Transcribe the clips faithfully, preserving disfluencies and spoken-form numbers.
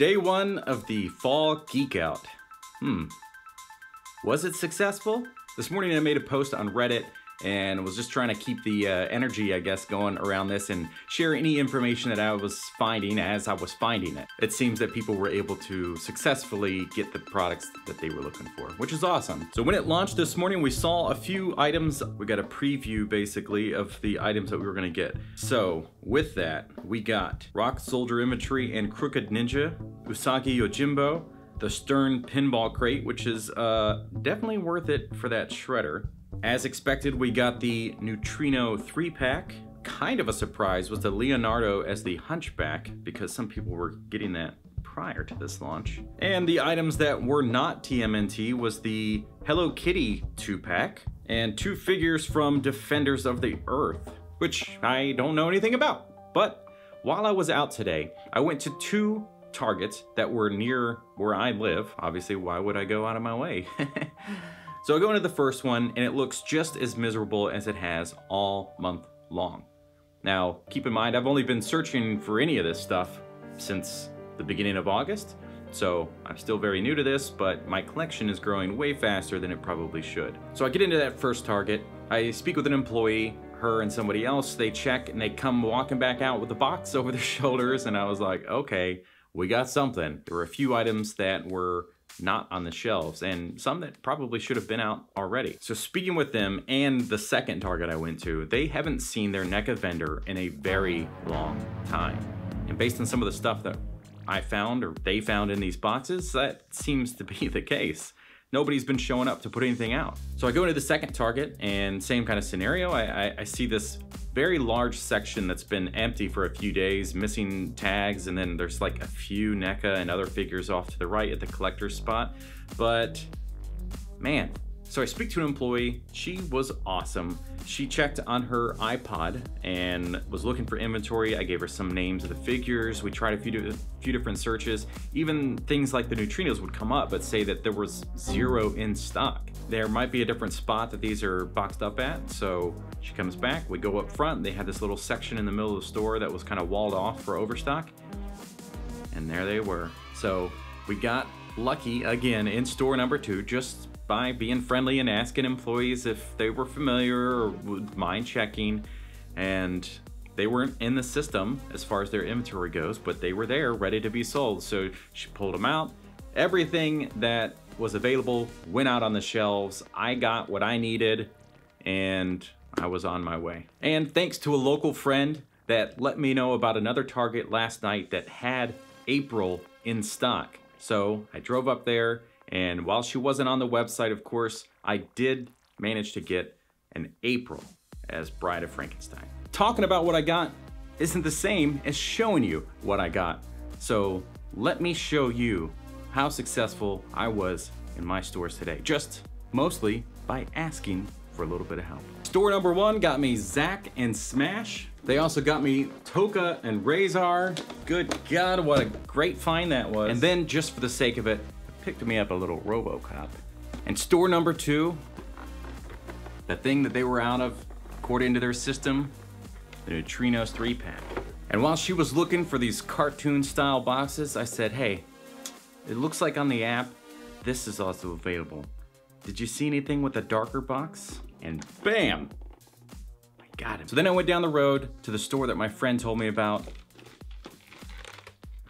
Day one of the Fall Geek Out. Hmm. Was it successful? This morning I made a post on Reddit and was just trying to keep the uh, energy, I guess, going around this and share any information that I was finding as I was finding it. It seems that people were able to successfully get the products that they were looking for, which is awesome. So when it launched this morning, we saw a few items. We got a preview, basically, of the items that we were gonna get. So with that, we got Rock Soldier Infantry and Crooked Ninja, Usagi Yojimbo, the Stern Pinball Crate, which is uh, definitely worth it for that shredder. As expected, we got the Neutrino three pack. Kind of a surprise was the Leonardo as the Hunchback, because some people were getting that prior to this launch. And the items that were not T M N T was the Hello Kitty two pack and two figures from Defenders of the Earth, which I don't know anything about. But while I was out today, I went to two Targets that were near where I live. Obviously, why would I go out of my way? So I go into the first one, and it looks just as miserable as it has all month long. Now, keep in mind, I've only been searching for any of this stuff since the beginning of August, so I'm still very new to this, but my collection is growing way faster than it probably should. So I get into that first Target, I speak with an employee, her and somebody else, they check, and they come walking back out with a box over their shoulders, and I was like, okay, we got something. There were a few items that were not on the shelves, and some that probably should have been out already. So speaking with them and the second Target I went to, they haven't seen their NECA vendor in a very long time. And based on some of the stuff that I found or they found in these boxes, that seems to be the case. Nobody's been showing up to put anything out. So I go into the second Target and same kind of scenario. I, I, I see this very large section that's been empty for a few days, missing tags, and then there's like a few NECA and other figures off to the right at the collector's spot. But man, so I speak to an employee. She was awesome. She checked on her iPod and was looking for inventory. I gave her some names of the figures. We tried a few, a few different searches. Even things like the Neutrinos would come up but say that there was zero in stock. There might be a different spot that these are boxed up at. So she comes back, we go up front. They had this little section in the middle of the store that was kind of walled off for overstock. And there they were. So we got lucky again in store number two, just by being friendly and asking employees if they were familiar or would mind checking. And they weren't in the system as far as their inventory goes, but they were there ready to be sold. So she pulled them out. Everything that was available went out on the shelves. I got what I needed and I was on my way. And thanks to a local friend that let me know about another Target last night that had April in stock. So I drove up there, and while she wasn't on the website, of course, I did manage to get an April as Bride of Frankenstein. Talking about what I got isn't the same as showing you what I got. So let me show you how successful I was in my stores today, just mostly by asking for a little bit of help. Store number one got me Zack and Smash. They also got me Tokka and Rahzar. Good God, what a great find that was. And then just for the sake of it, picked me up a little RoboCop. And store number two, the thing that they were out of, according to their system, the Neutrinos three pack. And while she was looking for these cartoon style boxes, I said, hey, it looks like on the app, this is also available. Did you see anything with a darker box? And bam, I got it. So then I went down the road to the store that my friend told me about.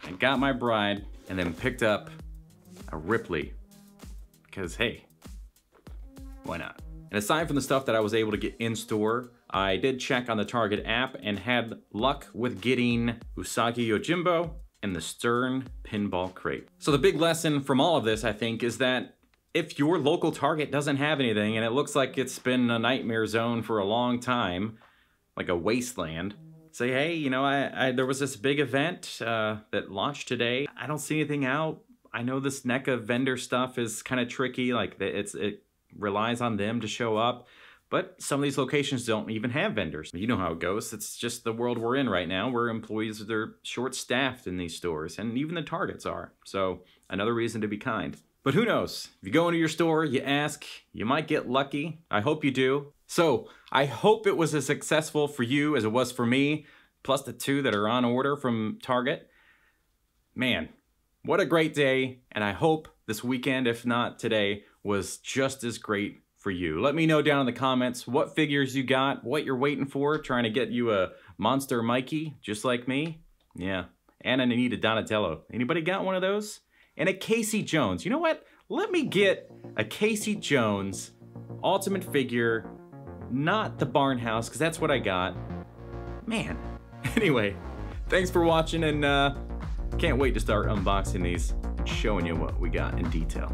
I got my Bride and then picked up a Ripley, because hey, why not? And aside from the stuff that I was able to get in store, I did check on the Target app and had luck with getting Usagi Yojimbo and the Stern Pinball Crate. So the big lesson from all of this, I think, is that if your local Target doesn't have anything and it looks like it's been a nightmare zone for a long time, like a wasteland, say, hey, you know, I, I there was this big event uh, that launched today. I don't see anything out. I know this NECA vendor stuff is kind of tricky, like it's it relies on them to show up, but some of these locations don't even have vendors. You know how it goes. It's just the world we're in right now, where employees are short-staffed in these stores, and even the Targets are. So another reason to be kind. But who knows? If you go into your store, you ask, you might get lucky. I hope you do. So I hope it was as successful for you as it was for me, plus the two that are on order from Target. Man. What a great day, and I hope this weekend, if not today, was just as great for you. Let me know down in the comments what figures you got, what you're waiting for, trying to get you a Monster Mikey, just like me. Yeah, and an Anita Donatello. Anybody got one of those? And a Casey Jones. You know what? Let me get a Casey Jones Ultimate Figure, not the Barn House, because that's what I got. Man. Anyway, thanks for watching, and uh, can't wait to start unboxing these, showing you what we got in detail.